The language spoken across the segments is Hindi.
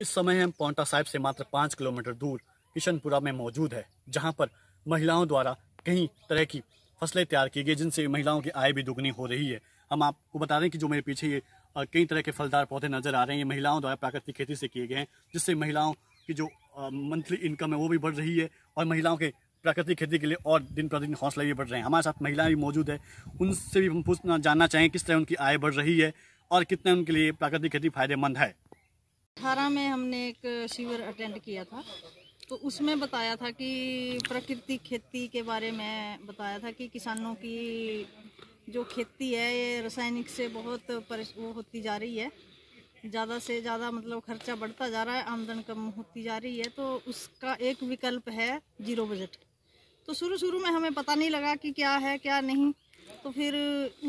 इस समय हम पौंटा साहिब से मात्र 5 किलोमीटर दूर किशनपुरा में मौजूद है, जहां पर महिलाओं द्वारा कई तरह की फसलें तैयार की गई जिनसे महिलाओं की आय भी दुगनी हो रही है। हम आपको बता दें कि जो मेरे पीछे ये कई तरह के फलदार पौधे नजर आ रहे हैं, ये महिलाओं द्वारा प्राकृतिक खेती से किए गए हैं, जिससे महिलाओं की जो मंथली इनकम है वो भी बढ़ रही है और महिलाओं के प्राकृतिक खेती के लिए और दिन प्रतिदिन हौसले भी बढ़ रहे हैं। हमारे साथ महिलाएं भी मौजूद है, उनसे भी हम पूछना जानना चाहें किस तरह उनकी आय बढ़ रही है और कितने उनके लिए प्राकृतिक खेती फायदेमंद है। 18 में हमने एक शिविर अटेंड किया था तो उसमें बताया था कि प्राकृतिक खेती के बारे में बताया था कि किसानों की जो खेती है ये रासायनिक से बहुत वो होती जा रही है, ज़्यादा से ज़्यादा मतलब खर्चा बढ़ता जा रहा है, आमदन कम होती जा रही है। तो उसका एक विकल्प है जीरो बजट। तो शुरू में हमें पता नहीं लगा कि क्या है क्या नहीं, तो फिर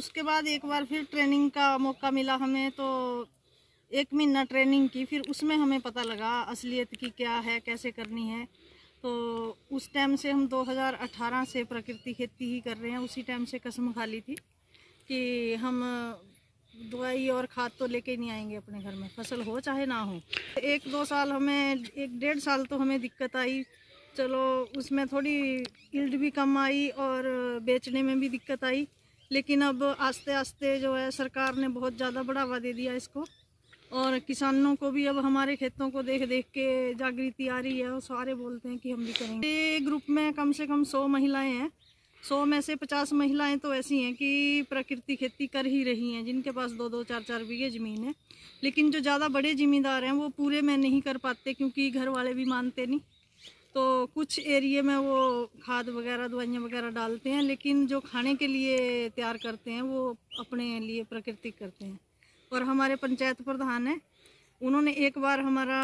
उसके बाद एक बार फिर ट्रेनिंग का मौका मिला हमें, तो 1 महीना ट्रेनिंग की, फिर उसमें हमें पता लगा असलियत की क्या है कैसे करनी है। तो उस टाइम से हम 2018 से प्राकृतिक खेती ही कर रहे हैं। उसी टाइम से कसम खा ली थी कि हम दवाई और खाद तो लेके नहीं आएंगे अपने घर में, फसल हो चाहे ना हो। 1-2 साल हमें 1-1.5 साल तो हमें दिक्कत आई, चलो उसमें थोड़ी यील्ड भी कम आई और बेचने में भी दिक्कत आई, लेकिन अब आस्ते आस्ते जो है सरकार ने बहुत ज़्यादा बढ़ावा दे दिया इसको और किसानों को भी अब हमारे खेतों को देख के जागृति आ रही है और सारे बोलते हैं कि हम भी करेंगे। ये ग्रुप में कम से कम 100 महिलाएं हैं, 100 में से 50 महिलाएं तो ऐसी हैं कि प्राकृतिक खेती कर ही रही हैं, जिनके पास 2-2, 4-4 बीघे ज़मीन है। लेकिन जो ज़्यादा बड़े ज़मींदार हैं वो पूरे में नहीं कर पाते क्योंकि घर वाले भी मानते नहीं, तो कुछ एरिए में वो खाद वगैरह दवाइयाँ वगैरह डालते हैं, लेकिन जो खाने के लिए तैयार करते हैं वो अपने लिए प्राकृतिक करते हैं। और हमारे पंचायत प्रधान हैं, उन्होंने एक बार हमारा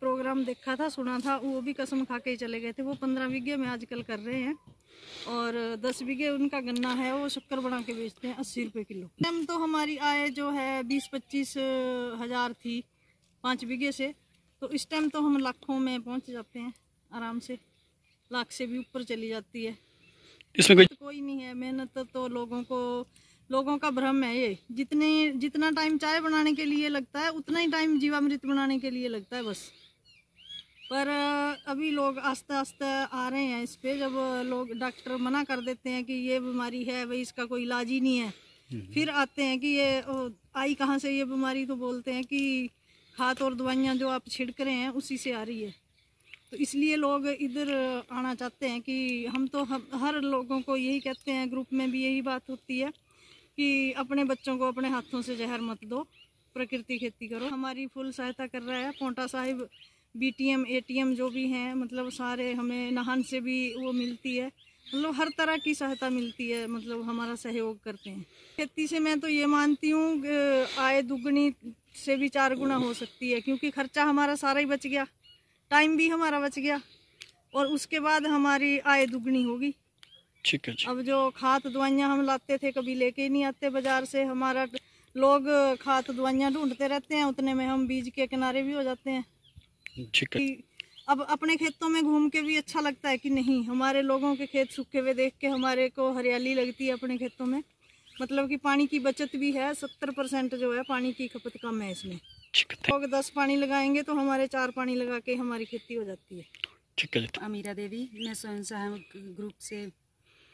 प्रोग्राम देखा था, सुना था, वो भी कसम खा के ही चले गए थे। वो 15 बीघे में आजकल कर रहे हैं और 10 बीघे उनका गन्ना है, वो शक्कर बना के बेचते हैं 80 रुपये किलो। हम तो हमारी आय जो है 20-25 हज़ार थी 5 बीघे से, तो इस टाइम तो हम लाखों में पहुंच जाते हैं, आराम से लाख से भी ऊपर चली जाती है। इसमें कोई नहीं है मेहनत, तो लोगों का भ्रम है ये, जितना टाइम चाय बनाने के लिए लगता है उतना ही टाइम जीवामृत बनाने के लिए लगता है बस। पर अभी लोग आस्ते आस्ते आ रहे हैं इस पे, जब लोग डॉक्टर मना कर देते हैं कि ये बीमारी है भाई इसका कोई इलाज ही नहीं है, फिर आते हैं कि ये आई कहाँ से ये बीमारी, तो बोलते हैं कि खाद और दवाइयाँ जो आप छिड़क रहे हैं उसी से आ रही है। तो इसलिए लोग इधर आना चाहते हैं कि हम तो हर लोगों को यही कहते हैं, ग्रुप में भी यही बात होती है कि अपने बच्चों को अपने हाथों से जहर मत दो, प्रकृति खेती करो। हमारी फुल सहायता कर रहा है पौंटा साहिब, BTM ATM जो भी हैं, मतलब सारे हमें नहान से भी वो मिलती है, मतलब हर तरह की सहायता मिलती है, मतलब हमारा सहयोग करते हैं। खेती से मैं तो ये मानती हूँ आय दुगनी से भी 4 गुना हो सकती है, क्योंकि खर्चा हमारा सारा ही बच गया, टाइम भी हमारा बच गया और उसके बाद हमारी आय दुगनी होगी। ठीक है। अब जो खाद दवाइयाँ हम लाते थे कभी लेके ही नहीं आते बाजार से, हमारा लोग खाद दवाइयाँ ढूंढते रहते हैं, उतने में हम बीज के किनारे भी हो जाते हैं। ठीक है। अब अपने खेतों में घूम के भी अच्छा लगता है कि नहीं, हमारे लोगों के खेत सूखे हुए देख के हमारे को हरियाली लगती है अपने खेतों में, मतलब कि पानी की बचत भी है, 70% जो है पानी की खपत कम है इसमें। लोग 10 पानी लगाएंगे तो हमारे 4 पानी लगा के हमारी खेती हो जाती है। ठीक है। अमीरा देवी, मैं स्वयं सहायता ग्रुप से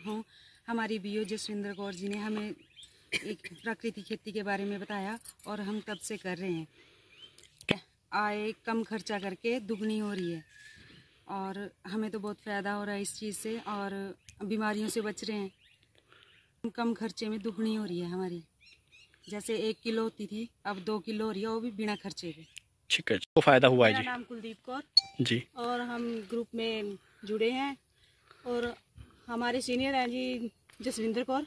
हूँ। हमारी बीओ जसविंदर कौर जी ने हमें एक प्राकृतिक खेती के बारे में बताया और हम तब से कर रहे हैं। आय कम खर्चा करके दुगनी हो रही है और हमें तो बहुत फ़ायदा हो रहा है इस चीज़ से और बीमारियों से बच रहे हैं। कम खर्चे में दुगनी हो रही है हमारी, जैसे 1 किलो होती थी अब 2 किलो हो रही है, वो भी बिना खर्चे के। ठीक है, तो फायदा हुआ है जी। मेरा नाम कुलदीप कौर जी और हम ग्रुप में जुड़े हैं और हमारे सीनियर हैं जी जसविंदर कौर,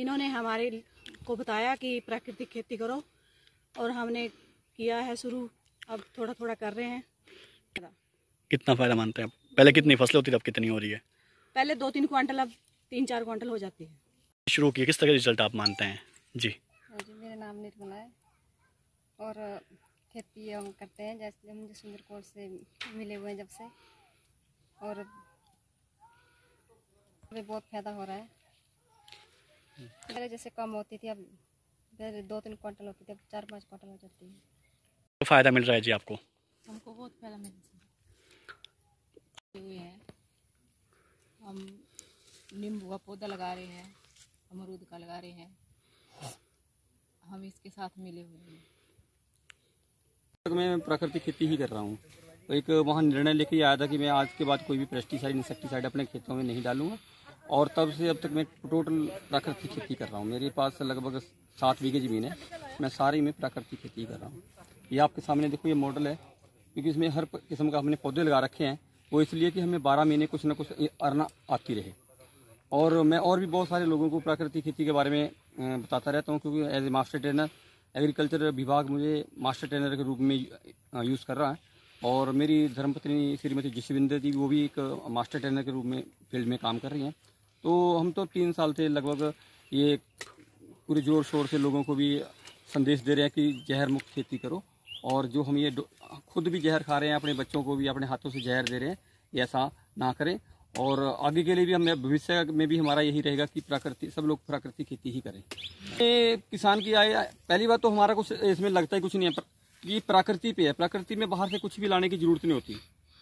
इन्होंने हमारे को बताया कि प्राकृतिक खेती करो और हमने किया है शुरू, अब थोड़ा थोड़ा कर रहे हैं। कितना फायदा मानते हैं आप? पहले कितनी फसलें होती थी अब कितनी हो रही है? पहले 2-3 क्वांटल अब 3-4 क्वांटल हो जाती है। शुरू किया, किस तरह का रिजल्ट आप मानते हैं? जी मेरा नाम निर्मला है और खेती हम करते हैं, जैसे हम जसविंदर कौर से मिले हुए हैं जब से, और बहुत फायदा हो रहा है। पहले जैसे कम होती थी अब 2-3 क्वांटल होती थी अब 4-5 क्वांटल हो जाती है। फायदा मिल रहा है जी आपको? हमको बहुत फायदा मिल रहा है। हम नींबू का पौधा लगा रहे हैं, अमरूद का लगा रहे हैं, हम इसके साथ मिले हुए हैं। मैं प्राकृतिक खेती ही कर रहा हूँ। एक वहाँ निर्णय लेके आया था कि मैं आज के बाद कोई भी पेस्टिसाइड इंसेक्टिसाइड अपने खेतों में नहीं डालूंगा, और तब से अब तक मैं टोटल प्राकृतिक खेती कर रहा हूँ। मेरे पास लगभग 7 बीघे ज़मीन है, मैं सारी में प्राकृतिक खेती कर रहा हूँ। ये आपके सामने देखो, ये मॉडल है, क्योंकि इसमें हर किस्म का हमने पौधे लगा रखे हैं। वो इसलिए कि हमें 12 महीने कुछ ना कुछ अर्ना आती रहे, और मैं और भी बहुत सारे लोगों को प्राकृतिक खेती के बारे में बताता रहता हूँ, क्योंकि as a master trainer agriculture विभाग मुझे मास्टर ट्रेनर के रूप में यूज़ कर रहा है। और मेरी धर्मपत्नी श्रीमती जसविंदर जी, वो भी एक मास्टर ट्रेनर के रूप में फील्ड में काम कर रही हैं। तो हम तो 3 साल से लगभग ये पूरे जोर शोर से लोगों को भी संदेश दे रहे हैं कि जहर मुक्त खेती करो, और जो हम ये खुद भी जहर खा रहे हैं, अपने बच्चों को भी अपने हाथों से जहर दे रहे हैं, ये ऐसा ना करें। और आगे के लिए भी हमें भविष्य में भी हमारा यही रहेगा कि प्राकृतिक, सब लोग प्राकृतिक खेती ही करें। ये किसान की आय, पहली बात तो हमारा कुछ इसमें लगता ही कुछ नहीं है, ये प्रकृति पे है। प्रकृति में बाहर से कुछ भी लाने की ज़रूरत नहीं होती,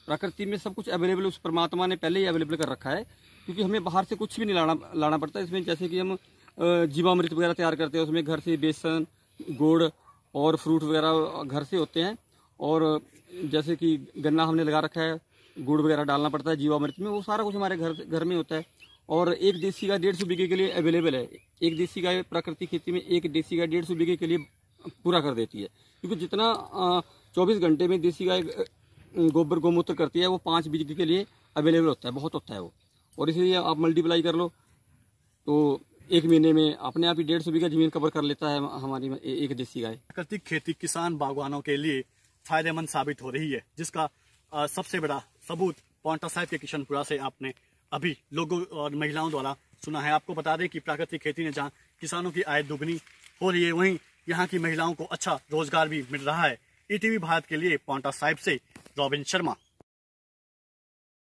प्रकृति में सब कुछ अवेलेबल उस परमात्मा ने पहले ही अवेलेबल कर रखा है, क्योंकि हमें बाहर से कुछ भी नहीं लाना पड़ता। इसमें जैसे कि हम जीवामृत वगैरह तैयार करते हैं, उसमें घर से बेसन, गुड़ और फ्रूट वगैरह घर से होते हैं। और जैसे कि गन्ना हमने लगा रखा है, गुड़ वगैरह डालना पड़ता है जीवामृत में, वो सारा कुछ हमारे घर में होता है। और एक देसी गाय 150 बीघे के लिए अवेलेबल है, एक देसी गाय प्राकृतिक खेती में एक देसी गाय 150 बीघे के लिए पूरा कर देती है, क्योंकि जितना 24 घंटे में देसी गाय गोबर गोमूत्र करती है, वो 5 बीघे के लिए अवेलेबल होता है, बहुत होता है वो। और इसलिए आप मल्टीप्लाई कर लो तो 1 महीने में अपने आप ही 150 बीघा ज़मीन कवर कर लेता है हमारी एक देसी गाय। प्राकृतिक खेती किसान बागवानों के लिए फायदेमंद साबित हो रही है, जिसका सबसे बड़ा सबूत पौंटा साहिब के किशनपुरा से आपने अभी लोगों और महिलाओं द्वारा सुना है। आपको बता दें कि प्राकृतिक खेती ने जहाँ किसानों की आय दोगुनी हो रही है, वहीं यहाँ की महिलाओं को अच्छा रोजगार भी मिल रहा है। ETV भारत के लिए पौंटा साहिब से रॉबिन शर्मा।